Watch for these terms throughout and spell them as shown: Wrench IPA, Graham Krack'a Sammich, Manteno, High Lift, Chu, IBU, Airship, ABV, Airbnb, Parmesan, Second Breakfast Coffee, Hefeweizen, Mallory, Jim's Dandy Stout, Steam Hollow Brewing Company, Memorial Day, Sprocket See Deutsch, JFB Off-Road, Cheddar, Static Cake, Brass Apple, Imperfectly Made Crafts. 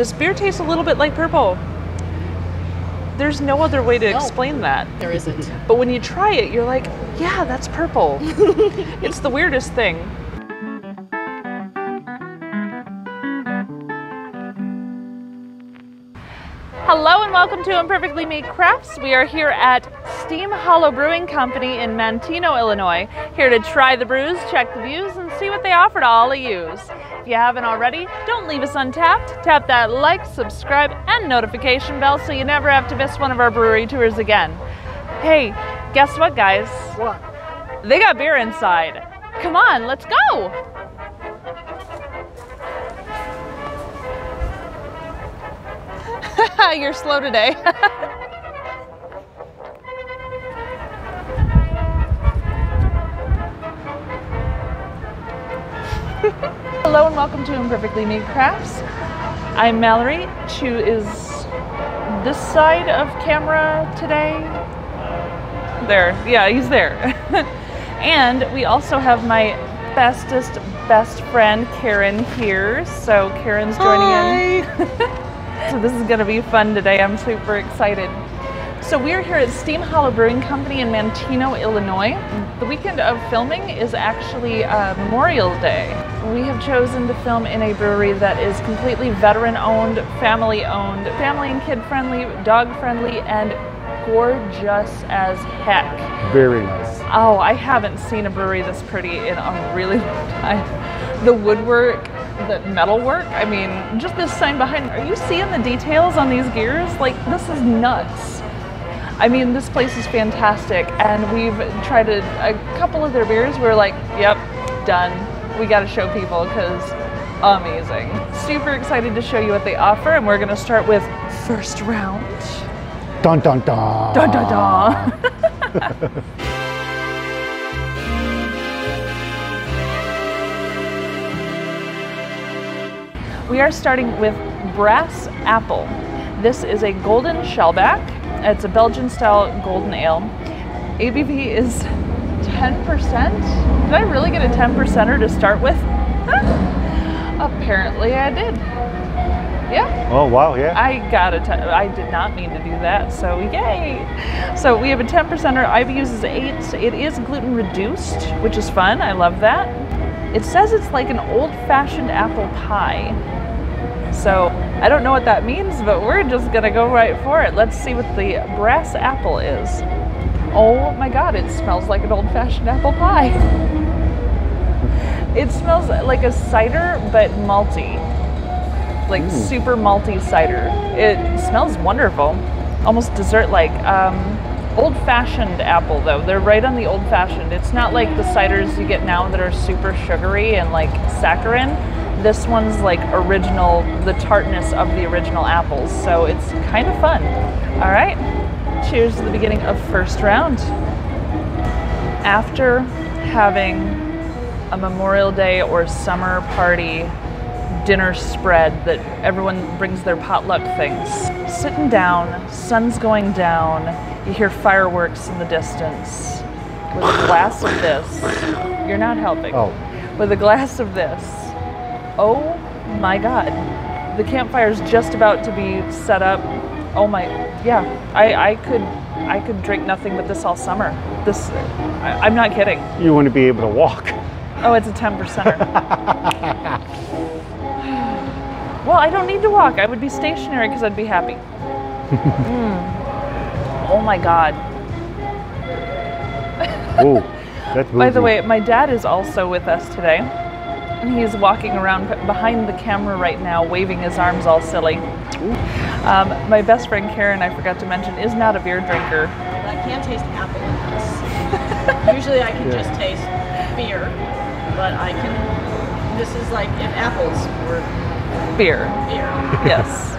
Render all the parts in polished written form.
This beer tastes a little bit like purple. There's no other way to explain that. There isn't. But when you try it, you're like, yeah, that's purple. It's the weirdest thing. Hello and welcome to Imperfectly Made Crafts. We are here at Steam Hollow Brewing Company in Manteno, Illinois. Here to try the brews, check the views, and see what they offer to all of yous. If you haven't already, don't leave us untapped. Tap that like, subscribe, and notification bell so you never have to miss one of our brewery tours again. Hey, guess what, guys? What? They got beer inside. Come on, let's go! You're slow today. Hello and welcome to Imperfectly Made Crafts. I'm Mallory. Chu is this side of camera today. There. Yeah, he's there. And we also have my best friend Karen here. So Karen's joining in. So this is gonna be fun today. I'm super excited. So we're here at Steam Hollow Brewing Company in Manteno, Illinois. The weekend of filming is actually Memorial Day. We have chosen to film in a brewery that is completely veteran-owned, family-owned, family and kid-friendly, dog-friendly, and gorgeous as heck. Very nice. Oh, I haven't seen a brewery this pretty in a really long time. The woodwork, the metal work, I mean, just this sign behind me. Are you seeing the details on these gears? Like, this is nuts. I mean, this place is fantastic, and we've tried a couple of their beers. We're like, yep, done. We got to show people because amazing. Super excited to show you what they offer, and we're going to start with first round. Dun dun dun. Dun dun dun. We are starting with Brass Apple. This is a golden shellback. It's a Belgian-style golden ale. ABV is 10%. Did I really get a 10%er to start with? Apparently I did. Yeah. Oh, wow, yeah. I did not mean to do that, so yay. So we have a 10%er, IBUs is 8. It is gluten reduced, which is fun, I love that. It says it's like an old-fashioned apple pie. So I don't know what that means, but we're just gonna go right for it. Let's see what the Brass Apple is. Oh my God, it smells like an old-fashioned apple pie. It smells like a cider, but malty. Like super malty cider. It smells wonderful, almost dessert-like. Old-fashioned apple though, they're right on the old-fashioned. It's not like the ciders you get now that are super sugary and like saccharin. This one's like original, the tartness of the original apples, so it's kind of fun. All right, cheers to the beginning of first round. After having a Memorial Day or summer party dinner spread that everyone brings their potluck things. Sitting down, sun's going down, you hear fireworks in the distance. With a glass of this, you're not helping. Oh. With a glass of this, oh my God. The campfire's just about to be set up. Oh my, yeah, I could drink nothing but this all summer. This, I'm not kidding. You wouldn't be able to walk. Oh, it's a 10%er. Well, I don't need to walk. I would be stationary because I'd be happy. Oh my God. Whoa, that's by the way, my dad is also with us today. And he's walking around behind the camera right now, waving his arms all silly. My best friend Karen, I forgot to mention, is not a beer drinker. I can't taste apple in this. Usually I can just taste beer, but I can, this is like if apples were beer. Yes.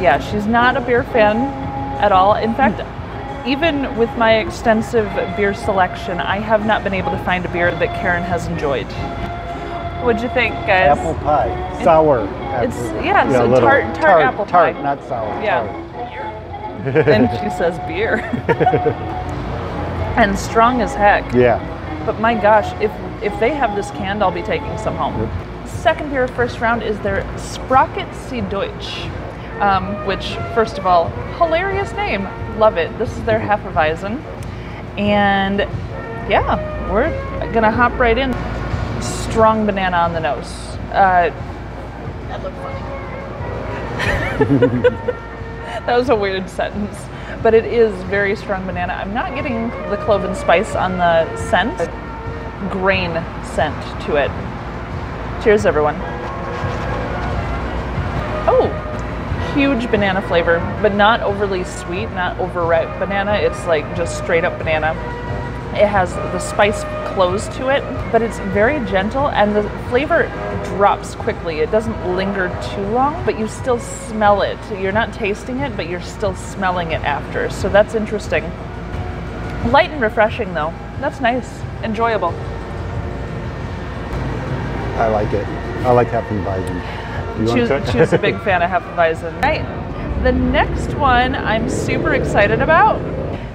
Yeah, she's not a beer fan at all. In fact, even with my extensive beer selection, I have not been able to find a beer that Karen has enjoyed. What'd you think, guys? Apple pie. Sour. It's a tart apple pie. Tart, not sour. Yeah. Beer. And she says beer. And strong as heck. Yeah. But my gosh, if they have this canned, I'll be taking some home. Yep. second beer first round is their Sprocket See Deutsch, which, first of all, hilarious name. Love it. This is their Hefeweizen. And yeah, we're gonna hop right in. Strong banana on the nose. That looked funny. That was a weird sentence. But it is very strong banana. I'm not getting the cloven spice on the scent. Grain scent to it. Cheers, everyone. Oh, huge banana flavor, but not overly sweet, not overripe banana. It's like just straight up banana. It has the spice cloves to it, but it's very gentle and the flavor drops quickly. It doesn't linger too long, but you still smell it. You're not tasting it, but you're still smelling it after. So that's interesting. Light and refreshing though. That's nice. Enjoyable. I like it. I like Hefeweizen. She's a big fan of Hefeweizen. All right. The next one I'm super excited about.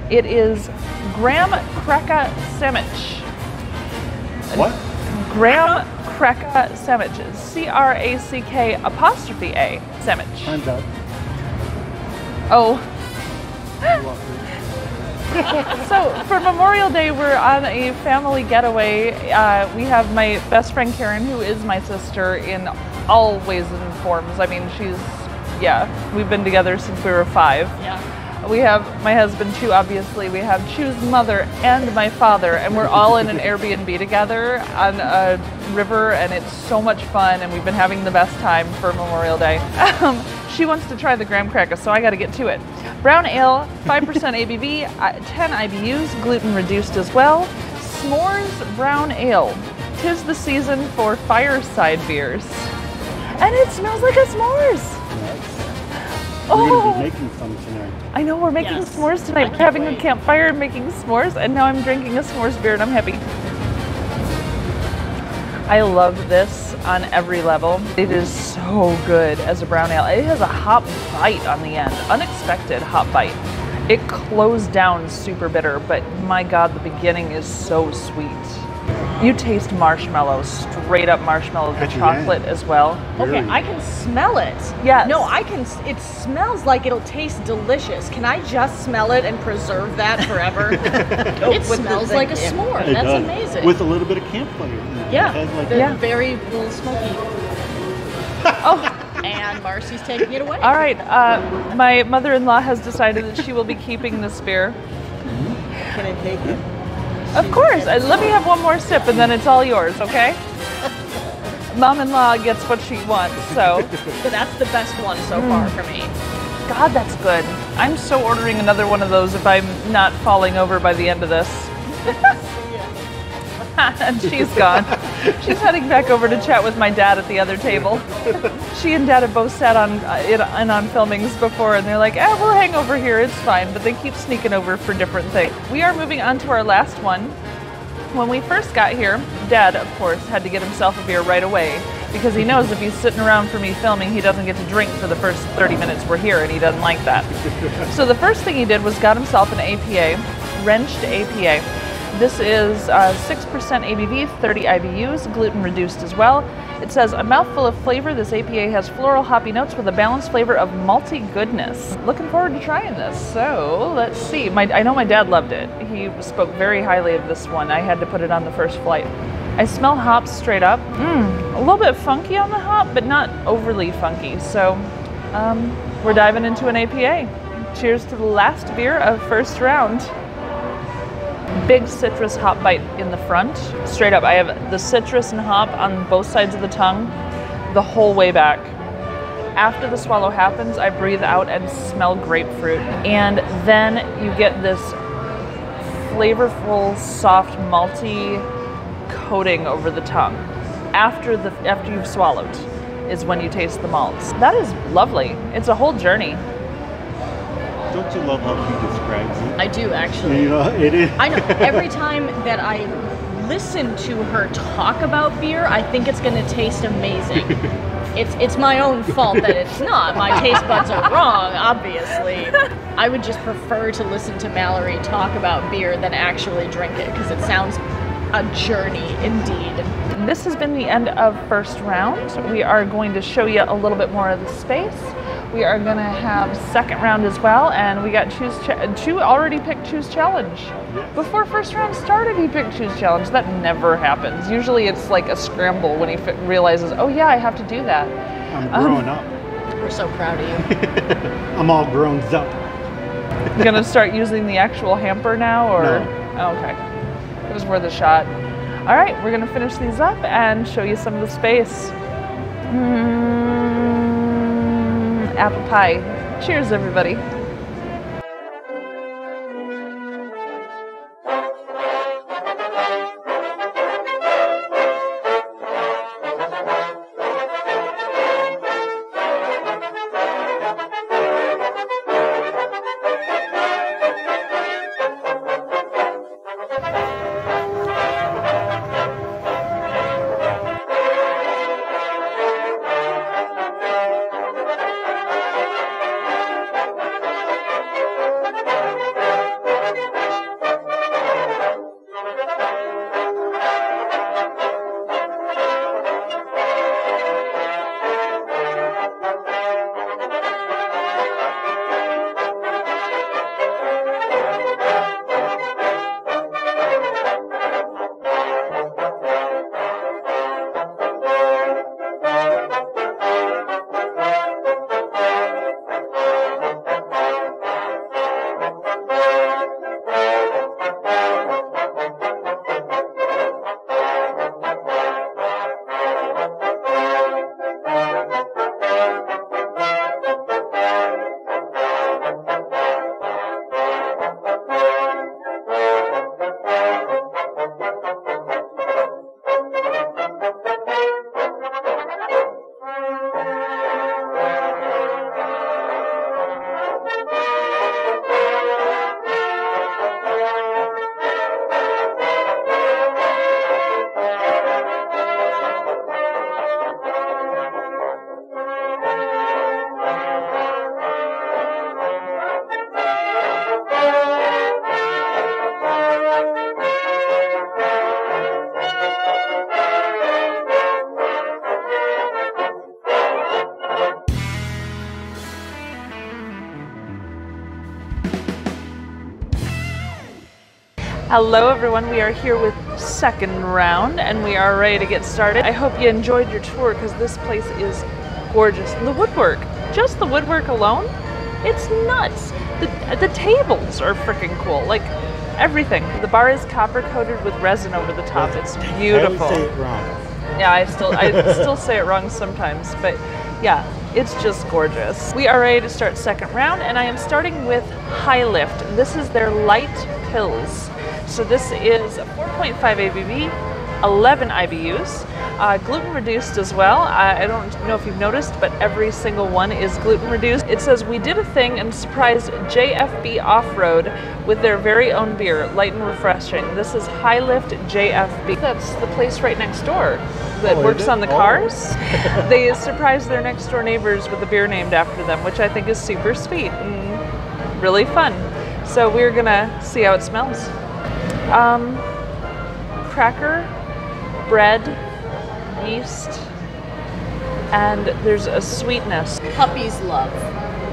It is Graham Krack'a Sammich. What? Graham Krack'a Sammich. C-R-A-C-K' Sammich. Time's up. Oh. So for Memorial Day, we're on a family getaway. We have my best friend Karen, who is my sister in all ways and forms. I mean, she's, yeah, we've been together since we were 5. Yeah. We have my husband Chu, obviously. We have Chu's mother and my father, and we're all in an Airbnb together on a river, and it's so much fun, and we've been having the best time for Memorial Day. She wants to try the Graham Krack'a, so I got to get to it. Brown ale, 5% ABV, 10 IBUs, gluten reduced as well. S'mores brown ale. 'Tis the season for fireside beers. And it smells like a s'mores. Nice. We're going to be making some tonight. I know, we're making s'mores tonight. We're having a campfire and making s'mores, and now I'm drinking a s'mores beer and I'm happy. I love this on every level. It is so good as a brown ale. It has a hop bite on the end, unexpected hop bite. It closed down super bitter, but my God, the beginning is so sweet. You taste marshmallows, straight up marshmallows, the chocolate as well. Okay, I can smell it. Yes. No, I can, it smells like it'll taste delicious. Can I just smell it and preserve that forever? It smells like a s'more. That's amazing. With a little bit of camp flavor. Yeah, like very little smoky. Oh, and Marcy's taking it away. All right, my mother-in-law has decided that she will be keeping this beer. Can I take it? Of course. Let me have one more sip and then it's all yours, okay? Mom-in-law gets what she wants, so. That's the best one so far for me. God, that's good. I'm so ordering another one of those if I'm not falling over by the end of this. And she's gone. She's heading back over to chat with my dad at the other table. She and Dad have both sat on on filmings before, and they're like, "Ah, we'll hang over here. It's fine." But they keep sneaking over for different things. We are moving on to our last one. When we first got here, Dad, of course, had to get himself a beer right away because he knows if he's sitting around for me filming, he doesn't get to drink for the first 30 minutes we're here, and he doesn't like that. So the first thing he did was got himself an APA, Wrenched APA. This is 6% ABV, 30 IBUs, gluten reduced as well. It says, a mouthful of flavor, this APA has floral hoppy notes with a balanced flavor of malty goodness. Looking forward to trying this, so let's see. I know my dad loved it. He spoke very highly of this one. I had to put it on the first flight. I smell hops straight up. A little bit funky on the hop, but not overly funky. So we're diving into an APA. Cheers to the last beer of first round. Big citrus hop bite in the front. Straight up, I have the citrus and hop on both sides of the tongue the whole way back. After the swallow happens, I breathe out and smell grapefruit. And then you get this flavorful, soft, malty coating over the tongue. After you've swallowed is when you taste the malts. That is lovely. It's a whole journey. Don't you love how he describes it? I do, actually. You know, it is. I know. Every time that I listen to her talk about beer, I think it's going to taste amazing. It's my own fault that it's not. My taste buds are wrong, obviously. I would just prefer to listen to Mallory talk about beer than actually drink it, because it sounds a journey indeed. This has been the end of first round. We are going to show you a little bit more of the space. We are going to have second round as well, and we got Choose already picked Choose Challenge. Yes. Before first round started, he picked Choose Challenge. That never happens. Usually it's like a scramble when he realizes, oh yeah, I have to do that. I'm growing up. We're so proud of you. I'm all grown up. You're going to start using the actual hamper now? Or? No. Oh, okay. It was worth a shot. All right, we're going to finish these up and show you some of the space. Apple pie. Cheers, everybody. Hello everyone, we are here with second round and we are ready to get started. I hope you enjoyed your tour because this place is gorgeous. The woodwork, just the woodwork alone, it's nuts. The tables are freaking cool, like everything. The bar is copper coated with resin over the top. It's beautiful. I always say it wrong. Yeah, I still say it wrong sometimes, but yeah, it's just gorgeous. We are ready to start second round and I am starting with High Lift. This is their light pills. So this is a 4.5 ABV, 11 IBUs, gluten reduced as well. I don't know if you've noticed, but every single one is gluten reduced. It says, we did a thing and surprised JFB Off-Road with their very own beer, light and refreshing. This is High Lift JFB. That's the place right next door that works on the cars. They surprised their next door neighbors with a beer named after them, which I think is super sweet and really fun. So we're gonna see how it smells. Cracker, bread, yeast, and there's a sweetness. Puppies love.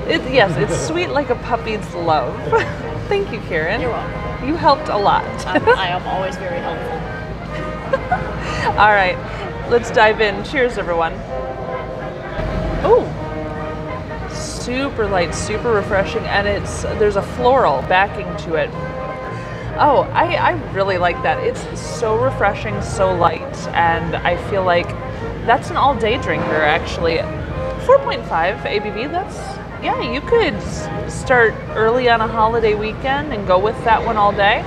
Yes, it's sweet like a puppy's love. Thank you, Karen. You're welcome. You helped a lot. I am always very helpful. All right, let's dive in. Cheers, everyone. Oh, super light, super refreshing, and there's a floral backing to it. Oh, I really like that. It's so refreshing, so light, and I feel like that's an all-day drinker, actually. 4.5 ABV, that's, yeah, you could start early on a holiday weekend and go with that one all day.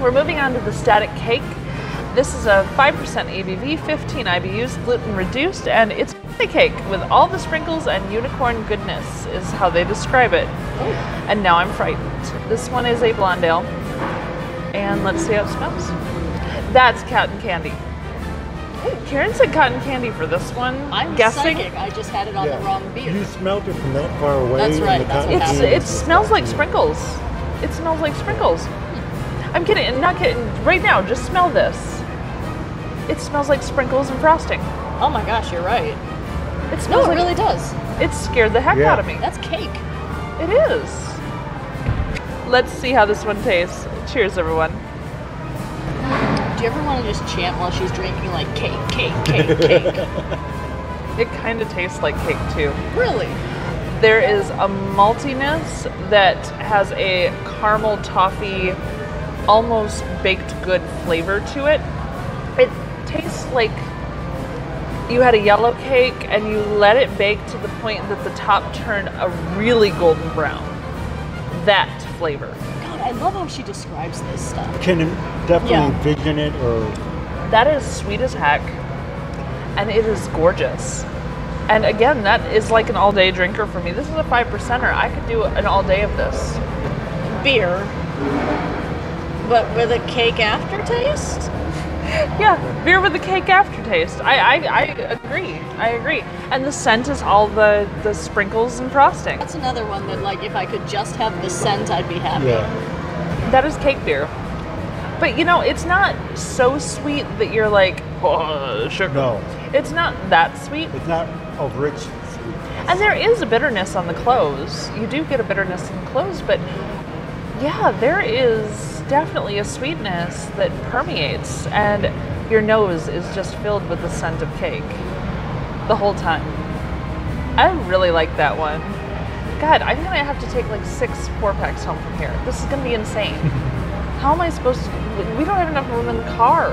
We're moving on to the Static Cake. This is a 5% ABV, 15 IBUs, gluten-reduced, and it's a cake with all the sprinkles and unicorn goodness is how they describe it. Ooh. And now I'm frightened. This one is a blonde ale. And let's see how it smells. That's cotton candy. Karen said cotton candy for this one. I'm guessing. Psychic. I just had it on the wrong beer. You smelled it from that far away. That's right. That's what happened. It smells like sprinkles. It smells like sprinkles. I'm kidding. I'm not kidding. Right now, just smell this. It smells like sprinkles and frosting. Oh my gosh, you're right. It smells no, it like really does. It scared the heck out of me. That's cake. It is. Let's see how this one tastes. Cheers, everyone. Do you ever want to just chant while she's drinking, like, cake, cake, cake, cake? It kind of tastes like cake, too. Really? There is a maltiness that has a caramel toffee, almost baked good flavor to it. It tastes like you had a yellow cake and you let it bake to the point that the top turned a really golden brown. That flavor. God, I love how she describes this stuff. Can definitely envision it. Or that is sweet as heck, and it is gorgeous. And again, that is like an all-day drinker for me. This is a 5%er. I could do an all-day of this. Beer, but with a cake aftertaste? Yeah, beer with a cake aftertaste. I agree. I agree. And the scent is all the sprinkles and frosting. That's another one that, like, if I could just have the scent, I'd be happy. Yeah. That is cake beer. But, you know, it's not so sweet that you're like, oh, sugar. No. It's not that sweet. It's not a rich sweet. And there is a bitterness on the cloves. You do get a bitterness on the cloves, but yeah, there is definitely a sweetness that permeates, and your nose is just filled with the scent of cake the whole time. I really like that one. God, I'm going to have to take like 6 four-packs home from here. This is going to be insane. How am I supposed to? We don't have enough room in the car.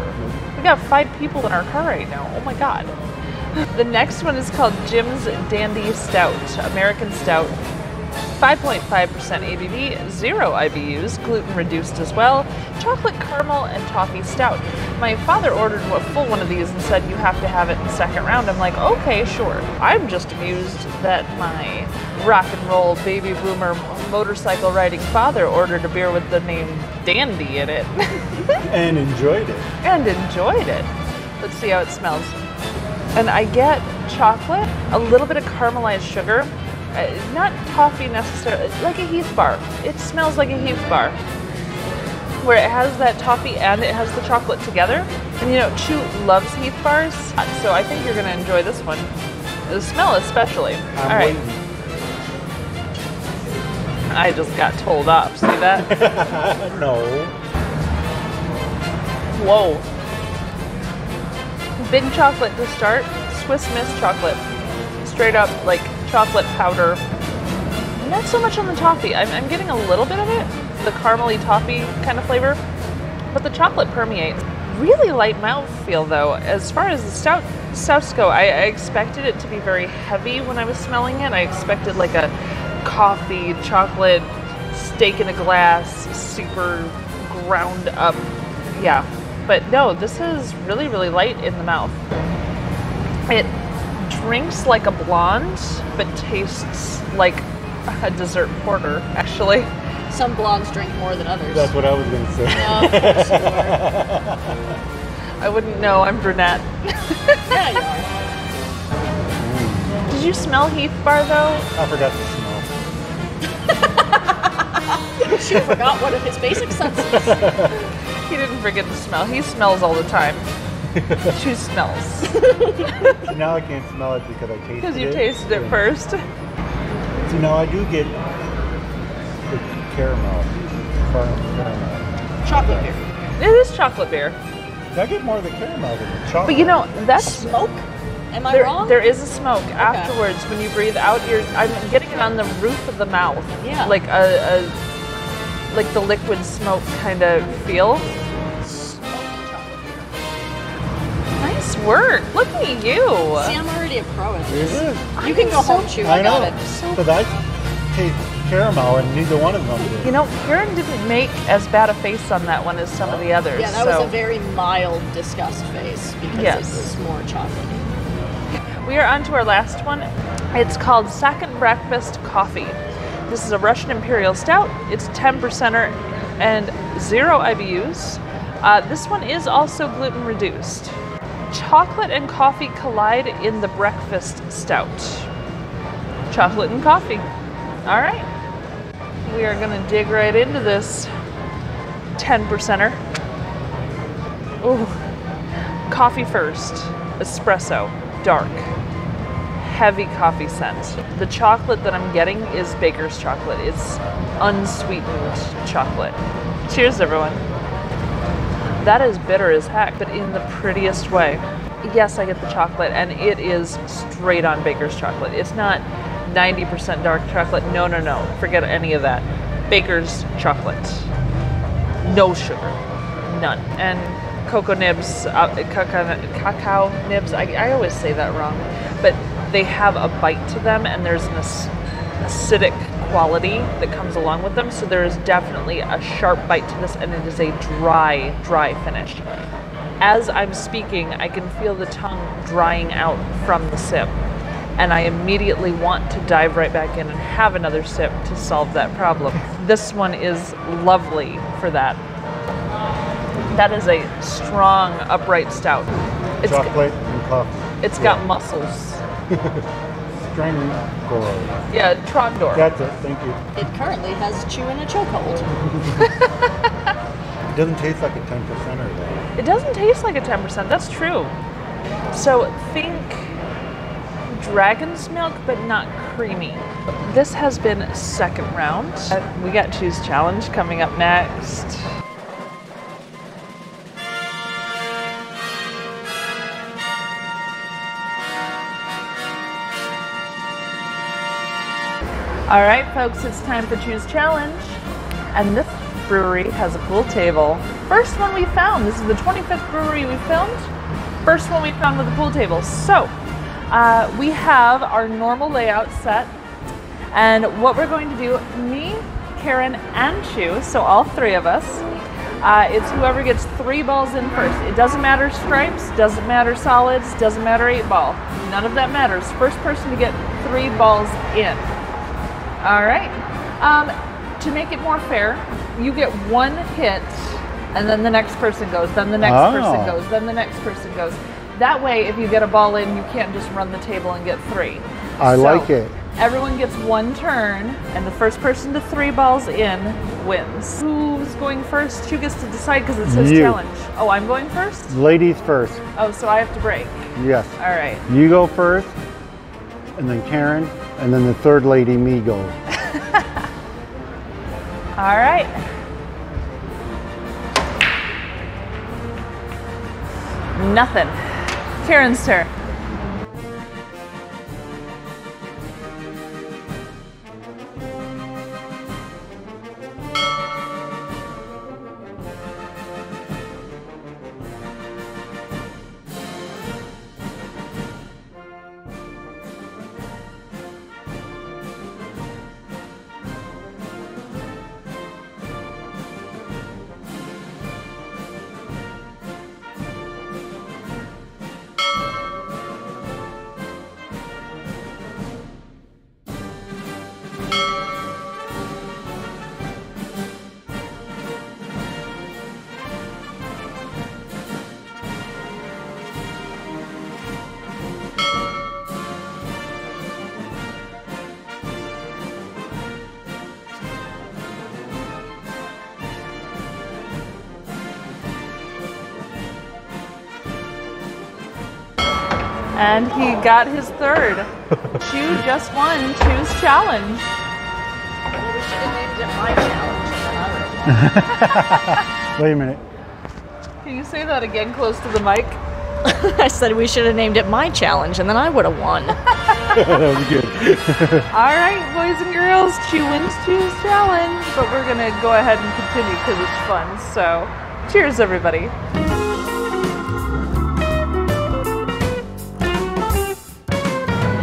We got 5 people in our car right now. Oh my God. The next one is called Jim's Dandy Stout, American Stout. 5.5% ABV, 0 IBUs, gluten reduced as well, chocolate caramel and toffee stout. My father ordered a full one of these and said you have to have it in the second round. I'm like, okay, sure. I'm just amused that my rock and roll baby boomer motorcycle riding father ordered a beer with the name Dandy in it. And enjoyed it. And enjoyed it. Let's see how it smells. And I get chocolate, a little bit of caramelized sugar. Not toffee necessarily, like a Heath bar. It smells like a Heath bar, where it has that toffee and it has the chocolate together. And you know, Chu loves Heath bars, so I think you're gonna enjoy this one. The smell especially. All right. I just got told up, see that? No. Whoa. Big chocolate to start, Swiss Miss chocolate. Straight up, like, chocolate powder. Not so much on the toffee. I'm getting a little bit of it, the caramely toffee kind of flavor, but the chocolate permeates. Really light mouthfeel though. As far as the stouts go, I expected it to be very heavy when I was smelling it. I expected like a coffee, chocolate, steak in a glass, super ground up. Yeah, but no, this is really, really light in the mouth. It drinks like a blonde, but tastes like a dessert porter, actually. Some blondes drink more than others. That's what I was going to say. No, sure. I wouldn't know. I'm brunette. Yeah, you are. Did you smell Heath bar, though? I forgot to smell. She forgot one of his basic senses. He didn't forget to smell. He smells all the time. She smells. So now I can't smell it because I tasted it. Because you tasted it first. So now I do get the caramel. Chocolate beer. It is chocolate beer. I get more of the caramel than the chocolate. But you know, that's smoke. Am I wrong? There is a smoke afterwards when you breathe out. I'm getting it on the roof of the mouth. Yeah. Like a like the liquid smoke kind of feel. Nice work. Look at you. See, I'm already a pro at this. You can go home, Chu. I got it. Because I taste caramel and neither one of them did. You know, Karen didn't make as bad a face on that one as some of the others. Yeah, that was a very mild disgust face because this is more chocolatey. We are on to our last one. It's called Second Breakfast Coffee. This is a Russian Imperial Stout. It's 10%er and 0 IBUs. This one is also gluten reduced. Chocolate and coffee collide in the breakfast stout. Chocolate and coffee. All right. We are going to dig right into this 10%er. Ooh, Coffee first, espresso, dark, heavy coffee scent. The chocolate that I'm getting is baker's chocolate. It's unsweetened chocolate. Cheers, everyone. That is bitter as heck, but in the prettiest way. Yes, I get the chocolate, and it is straight on baker's chocolate. It's not 90% dark chocolate. No, no, no. Forget any of that. Baker's chocolate. No sugar. None. And cocoa nibs, cacao nibs. I always say that wrong. But they have a bite to them, and there's an acidic quality that comes along with them. So there is definitely a sharp bite to this, and it is a dry, dry finish. As I'm speaking, I can feel the tongue drying out from the sip, and I immediately want to dive right back in and have another sip to solve that problem. This one is lovely for that. That is a strong, upright stout. It's chocolate and coffee. It's got muscles. Strangor. Yeah, Trondor. That's it, thank you. It currently has chew in a chokehold. It doesn't taste like a 10%er though. It doesn't taste like a 10%, that's true. So think dragon's milk, but not creamy. This has been second round. We got Choose Challenge coming up next. All right, folks, it's time for Choose Challenge. And this brewery has a cool table. First one we found. This is the 25th brewery we filmed. First one we found with a pool table. So we have our normal layout set. And what we're going to do, me, Karen, and Chu, so all three of us, it's whoever gets 3 balls in first. It doesn't matter stripes, doesn't matter solids, doesn't matter 8-ball. None of that matters. First person to get 3 balls in. All right, to make it more fair, you get 1 hit, and then the next person goes, then the next person goes, then the next person goes. That way, if you get a ball in, you can't just run the table and get 3. I like it. Everyone gets 1 turn, and the first person to 3 balls in wins. Who's going first? Who gets to decide, because it's his challenge. Oh, I'm going first? Ladies first. Oh, so I have to break? Yes. All right. You go first, and then Karen. And then the third lady, me, goes. All right. Nothing. Karen's turn. And he got his third. Chu just won Chu's challenge. Well, we should have named it my challenge. Wait a minute. Can you say that again close to the mic? I said we should have named it my challenge, and then I would have won. That was good. All right, boys and girls, Chu wins Chu's challenge, but we're going to go ahead and continue because it's fun. So cheers, everybody.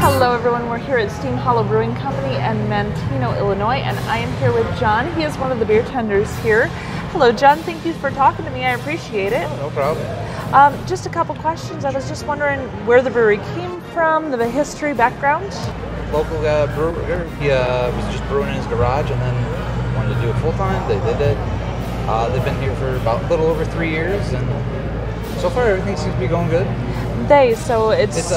Hello everyone, we're here at Steam Hollow Brewing Company in Manteno, Illinois, and I am here with John. He is one of the beer tenders here. Hello John, thank you for talking to me, I appreciate it. Oh, no problem. Just a couple questions. I was just wondering where the brewery came from, the history, background? Local brewer, he was just brewing in his garage and then wanted to do it full time. They did it. They've been here for about a little over 3 years, and so far everything seems to be going good. They, so it's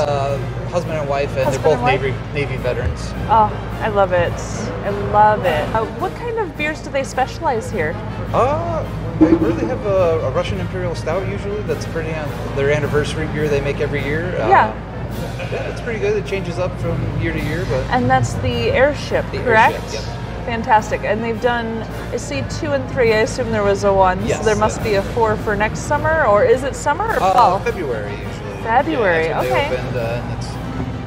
husband and wife, and they're both Navy veterans. Oh, I love it. I love it. What kind of beers do they specialize here? They really have a Russian Imperial Stout usually. That's pretty their anniversary beer they make every year. Yeah, it's pretty good. It changes up from year to year. But and that's the Airship, correct? Airship, yep. Fantastic. And they've done, I see 2 and 3. I assume there was a 1. Yes, so there must be a 4 for next summer, or is it summer or fall? February usually. February, yeah, okay. They opened, and that's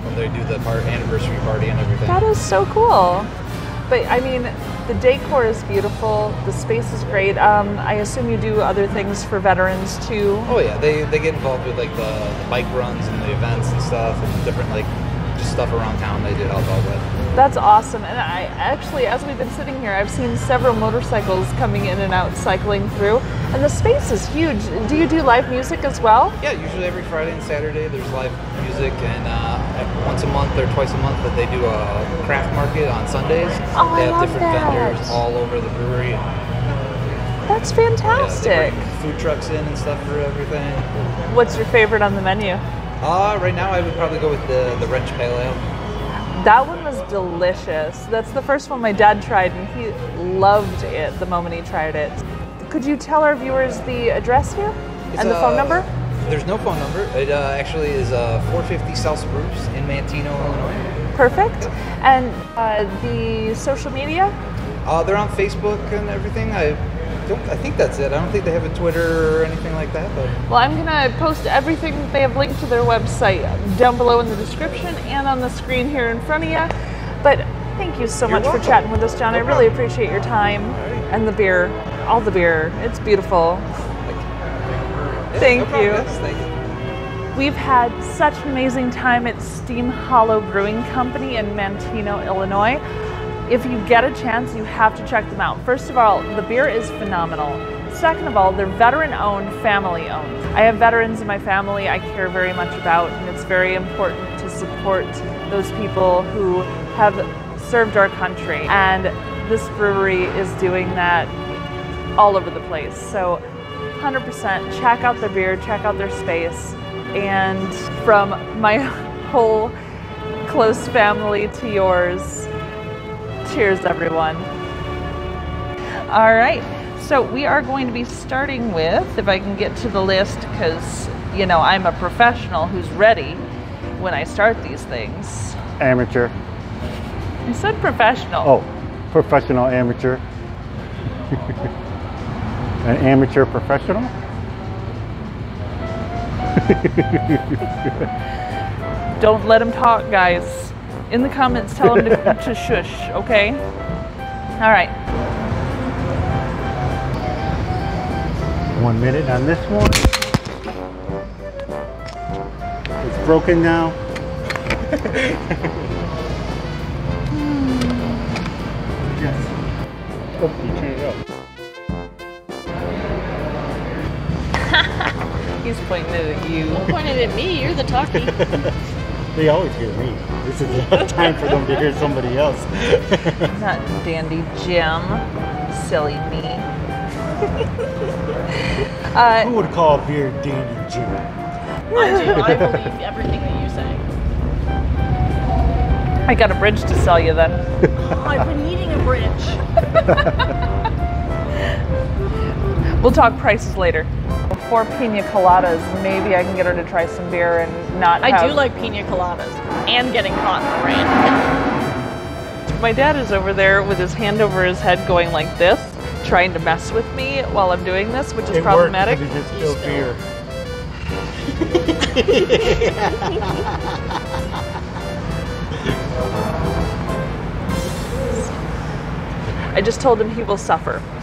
when they do the anniversary party and everything. That is so cool. But I mean, the decor is beautiful. The space is great. I assume you do other things for veterans too. Oh yeah, they get involved with like the bike runs and the events and stuff, and different like just stuff around town they did help out with. That's awesome. And I actually, as we've been sitting here, I've seen several motorcycles coming in and out, cycling through, and the space is huge. Do you do live music as well? Yeah, usually every Friday and Saturday there's live music, and once a month or twice a month that they do a craft market on Sundays. Oh, they have different vendors all over the brewery. That's fantastic. Yeah, they bring food trucks in and stuff for everything. What's your favorite on the menu? Right now I would probably go with the Wrench Pale Ale. That one was delicious. That's the first one my dad tried, and he loved it the moment he tried it. Could you tell our viewers the address here and the phone number? There's no phone number. It actually is 450 South Spruce in Manteno, Illinois. Perfect. And the social media? They're on Facebook and everything. I think that's it. I don't think they have a Twitter or anything like that. But. Well, I'm going to post everything that they have linked to their website down below in the description and on the screen here in front of you. But thank you so much for chatting with us, John. No problem. I really appreciate your time and the beer, all the beer. It's beautiful. Thank you. We've had such an amazing time at Steam Hollow Brewing Company in Manteno, Illinois. If you get a chance, you have to check them out. First of all, the beer is phenomenal. Second of all, they're veteran-owned, family-owned. I have veterans in my family I care very much about, and it's very important to support those people who have served our country. And this brewery is doing that all over the place. So 100% check out their beer, check out their space. And from my whole close family to yours, cheers everyone. All right, so we are going to be starting with, if I can get to the list, because you know I'm a professional who's ready when I start these things. Amateur. I said professional. Oh, professional amateur. An amateur professional? Don't let him talk, guys. In the comments, tell him to shush, okay? All right. 1 minute on this one. It's broken now. Yes. Oh, you turned it up. He's pointing it at you. Don't point it at me. You're the talkie. They always hear me. This is not time for them to hear somebody else. Not Dandy Jim. Silly me. Who would call beer Dandy Jim? I do. I believe everything that you say. I got a bridge to sell you then. Oh, I've been needing a bridge. We'll talk prices later. 4 pina coladas. Maybe I can get her to try some beer and not have... I do like pina coladas and getting caught in the rain. My dad is over there with his hand over his head going like this, trying to mess with me while I'm doing this, which is problematic. It works, because you just spill beer. I just told him he will suffer.